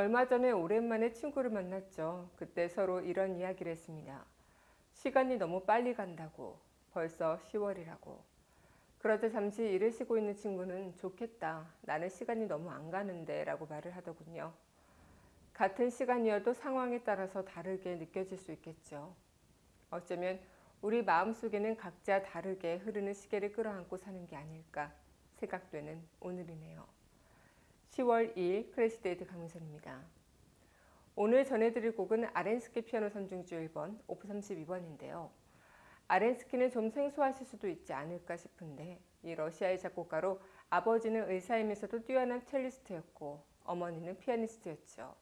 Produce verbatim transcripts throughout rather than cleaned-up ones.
얼마 전에 오랜만에 친구를 만났죠. 그때 서로 이런 이야기를 했습니다. 시간이 너무 빨리 간다고. 벌써 시월이라고. 그러자 잠시 일을 쉬고 있는 친구는 좋겠다. 나는 시간이 너무 안 가는데 라고 말을 하더군요. 같은 시간이어도 상황에 따라서 다르게 느껴질 수 있겠죠. 어쩌면 우리 마음속에는 각자 다르게 흐르는 시계를 끌어안고 사는 게 아닐까 생각되는 오늘이네요. 시월 이일 크래시데이트 강민선입니다. 오늘 전해드릴 곡은 아렌스키 피아노 삼중주 일 번, 오프 삼십이 번인데요. 아렌스키는 좀 생소하실 수도 있지 않을까 싶은데 이 러시아의 작곡가로 아버지는 의사이면서도 뛰어난 첼리스트였고 어머니는 피아니스트였죠.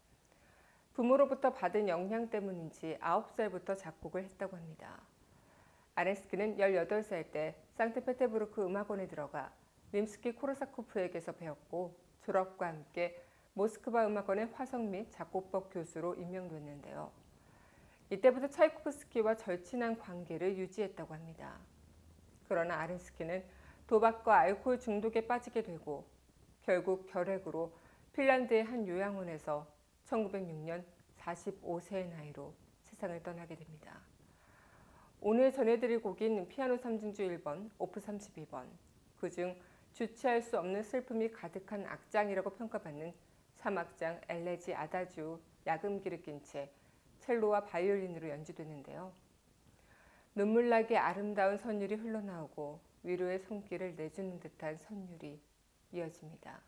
부모로부터 받은 영향 때문인지 아홉 살부터 작곡을 했다고 합니다. 아렌스키는 열여덟 살 때 상트페테르부르크 음악원에 들어가 림스키 코르사코프에게서 배웠고 졸업과 함께 모스크바 음악원의 화성 및 작곡법 교수로 임명됐는데요. 이때부터 차이코프스키와 절친한 관계를 유지했다고 합니다. 그러나 아렌스키는 도박과 알코올 중독에 빠지게 되고 결국 결핵으로 핀란드의 한 요양원에서 천구백육 년 사십오 세의 나이로 세상을 떠나게 됩니다. 오늘 전해드릴 곡인 피아노 삼중주 일 번, 오프 삼십이 번, 그중 주체할 수 없는 슬픔이 가득한 악장이라고 평가받는 삼악장 엘레지 아다주 야금기를 낀 채 첼로와 바이올린으로 연주되는데요. 눈물나게 아름다운 선율이 흘러나오고 위로의 손길을 내주는 듯한 선율이 이어집니다.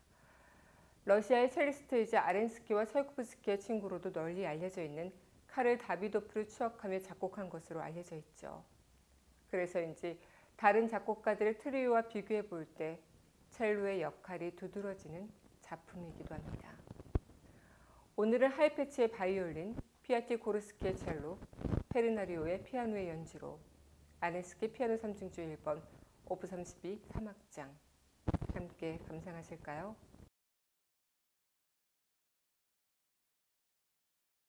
러시아의 첼리스트이자 아렌스키와 차이코프스키의 친구로도 널리 알려져 있는 카를 다비도프를 추억하며 작곡한 것으로 알려져 있죠. 그래서인지 다른 작곡가들의 트리오와 비교해 볼 때 첼로의 역할이 두드러지는 작품이기도 합니다. 오늘은 하이패치의 바이올린, 피아티 고르스키의 첼로, 페르나리오의 피아노의 연주로 아렌스키 피아노 삼중주 일 번, 오프 삼십이 삼악장 함께 감상하실까요?